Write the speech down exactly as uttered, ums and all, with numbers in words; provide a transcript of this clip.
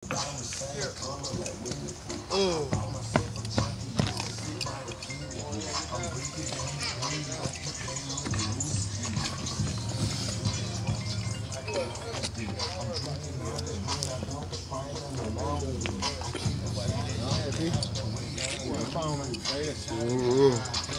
Mm. Mm.